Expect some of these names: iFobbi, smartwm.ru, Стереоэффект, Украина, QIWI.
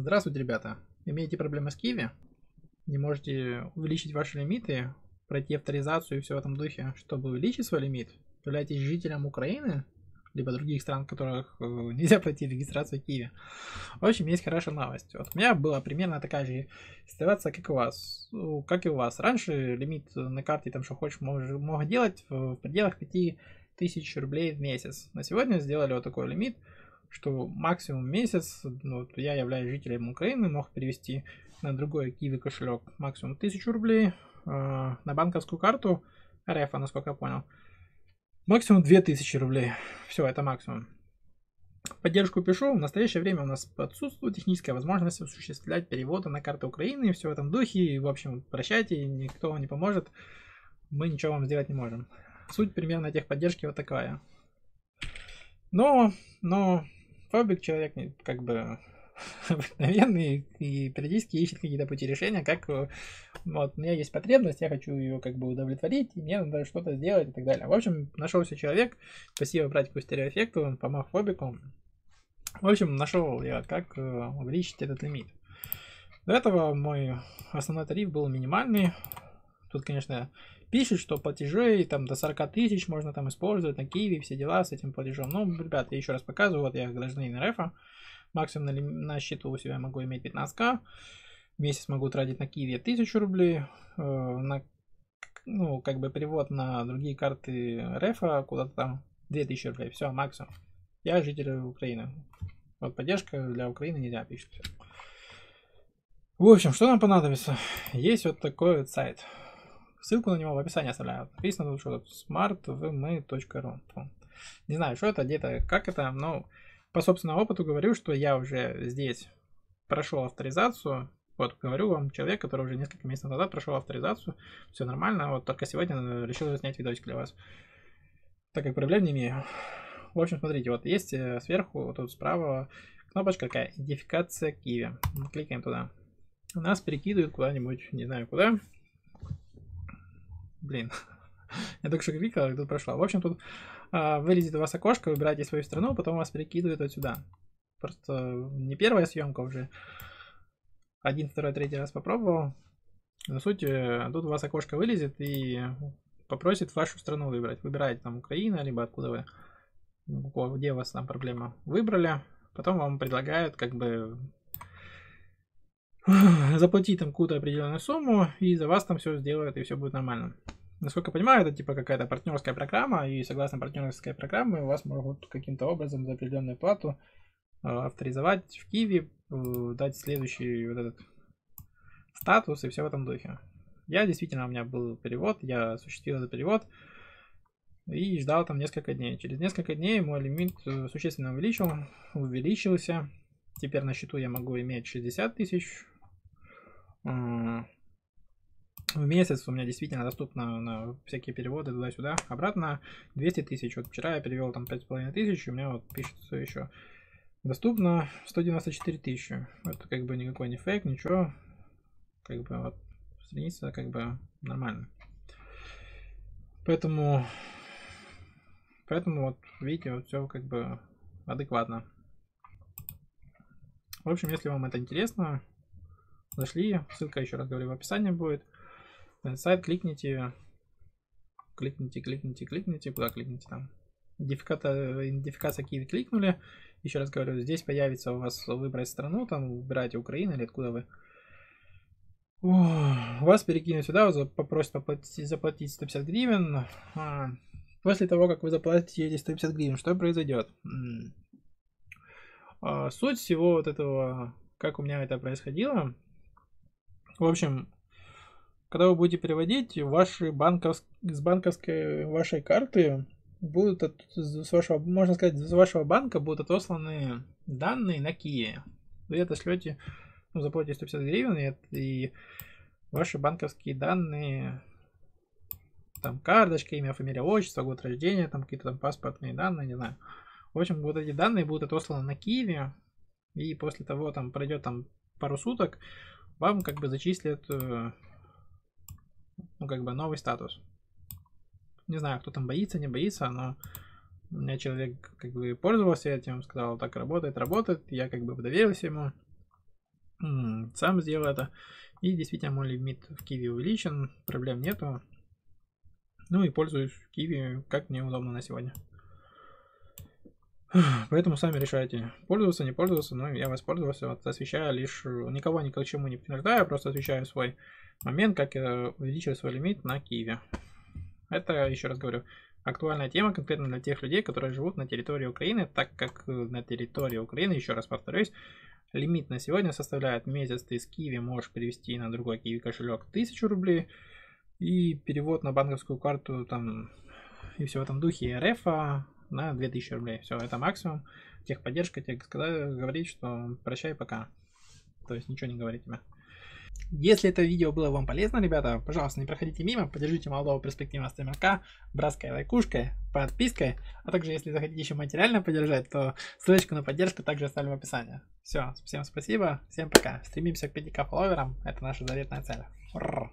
Здравствуйте, ребята! Имеете проблемы с QIWI? Не можете увеличить ваши лимиты, пройти авторизацию и все в этом духе, чтобы увеличить свой лимит? Являетесь жителем Украины, либо других стран, в которых нельзя пройти регистрацию QIWI? В общем, есть хорошая новость. Вот у меня была примерно такая же ситуация, как и у вас. Раньше лимит на карте, там, что хочешь, мог делать в пределах 5000 рублей в месяц. На сегодня сделали вот такой лимит, что максимум месяц, вот, я являюсь жителем Украины, мог перевести на другой QIWI кошелек максимум 1000 рублей, на банковскую карту РФ, насколько я понял, максимум 2000 рублей. Все, это максимум. Поддержку пишу. В настоящее время у нас отсутствует техническая возможность осуществлять переводы на карты Украины и все в этом духе. И, в общем, прощайте, никто вам не поможет. Мы ничего вам сделать не можем. Суть примерно техподдержки вот такая. Но фобик человек как бы обыкновенный и периодически ищет какие-то пути решения, как вот у меня есть потребность, я хочу ее как бы удовлетворить, и мне надо что-то сделать и так далее. В общем, нашелся человек, спасибо братику Стереоэффекту, помог фобику. В общем, нашел я, как увеличить этот лимит. До этого мой основной тариф был минимальный. Тут, конечно, пишет, что платежей там до 40 тысяч можно там использовать на QIWI, все дела с этим платежом. Ну, ребят, я еще раз показываю, вот я гражданин РФ, максимум на счету у себя могу иметь 15 000, месяц могу тратить на QIWI 1000 рублей, ну, как бы перевод на другие карты РФ куда-то там 2000 рублей, все, максимум. Я житель Украины. Вот поддержка для Украины нельзя, пишет. В общем, что нам понадобится? Есть вот такой вот сайт. Ссылку на него в описании оставляю. Написано тут что-то smartwm.ru. Не знаю, что это, где-то, как это, но по собственному опыту говорю, что я уже здесь прошел авторизацию. Вот, говорю вам, человек, который уже несколько месяцев назад прошел авторизацию. Все нормально, вот только сегодня решил снять видосик для вас, так как проблем не имею. В общем, смотрите, вот есть сверху, вот тут справа кнопочка такая, идентификация QIWI. Мы кликаем туда. Нас перекидывают куда-нибудь, не знаю куда. Блин, я только что кликал, и тут прошло. В общем, тут вылезет у вас окошко, выбирайте свою страну, потом вас перекидывают вот сюда. Просто не первая съемка уже. 1, 2, 3 раз попробовал. Но суть, тут у вас окошко вылезет и попросит вашу страну выбрать. Выбираете там Украина, либо откуда вы, где у вас там проблема. Выбрали, потом вам предлагают как бы заплатить там какую-то определенную сумму, и за вас там все сделают, и все будет нормально. Насколько я понимаю, это типа какая-то партнерская программа, и согласно партнерской программе у вас могут каким-то образом за определенную плату авторизовать в QIWI, дать следующий вот этот статус и все в этом духе. Я действительно, у меня был перевод, я осуществил этот перевод и ждал там несколько дней. Через несколько дней мой лимит существенно увеличился. Теперь на счету я могу иметь 60 тысяч. В месяц у меня действительно доступно на всякие переводы туда-сюда, обратно 200 тысяч. Вот вчера я перевел там 5500, у меня вот пишется еще доступно 194 тысячи. Это как бы никакой не фейк, ничего. Как бы вот страница как бы нормально. Поэтому вот видите, вот все как бы адекватно. В общем, если вам это интересно, зашли, ссылка, еще раз говорю, в описании будет. На сайт кликните, куда кликните там. Идентификация QIWI кликнули. Еще раз говорю, здесь появится у вас выбрать страну, там выбирайте Украину или откуда вы. Вас перекинут сюда, попросят заплатить 150 гривен. После того, как вы заплатите эти 150 гривен, что произойдет? Суть всего вот этого, как у меня это происходило. В общем, когда вы будете переводить, ваши с банковской вашей карты будут можно сказать, с вашего банка будут отосланы данные на QIWI. Вы это шлете, ну, заплатите 150 гривен, и ваши банковские данные, там карточка, имя, фамилия, отчество, год рождения, там какие-то там паспортные данные, не знаю. В общем, вот эти данные будут отосланы на QIWI, и после того, там пройдет там пару суток, вам как бы зачислят, ну, как бы новый статус. Не знаю, кто там боится, не боится, но у меня человек как бы пользовался этим, сказал, так работает, я как бы доверился ему. сам сделал это. И действительно мой лимит в QIWI увеличен, проблем нету. Ну и пользуюсь QIWI как мне удобно на сегодня. Поэтому сами решайте, пользоваться, не пользоваться, но я воспользовался, вот, освещаю лишь, никого ни к чему не принуждаю, просто освещаю свой момент, как я увеличил свой лимит на QIWI. Это, еще раз говорю, актуальная тема конкретно для тех людей, которые живут на территории Украины, так как на территории Украины, еще раз повторюсь, лимит на сегодня составляет месяц, ты с QIWI можешь перевести на другой QIWI кошелек 1000 рублей, и перевод на банковскую карту там и все в этом духе РФ на 2000 рублей. Все, это максимум. Техподдержка тебе говорит, что прощай, пока. То есть ничего не говорит тебе. Если это видео было вам полезно, ребята, пожалуйста, не проходите мимо, поддержите молодого перспективного стримерка братской лайкушкой, подпиской, а также если захотите еще материально поддержать, то ссылочку на поддержку также оставлю в описании. Все, всем спасибо, всем пока. Стремимся к 5К фолловерам, это наша заветная цель.